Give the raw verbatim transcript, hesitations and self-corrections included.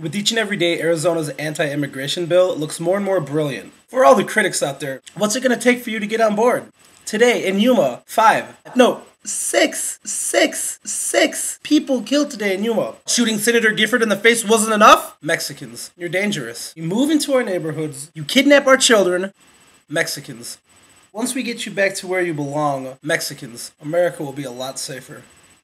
With each and every day, Arizona's anti-immigration bill looks more and more brilliant. For all the critics out there, what's it going to take for you to get on board? Today in Yuma, five, no, six, six, six people killed today in Yuma. Shooting Senator Gifford in the face wasn't enough? Mexicans, you're dangerous. You move into our neighborhoods, you kidnap our children, Mexicans. Once we get you back to where you belong, Mexicans, America will be a lot safer.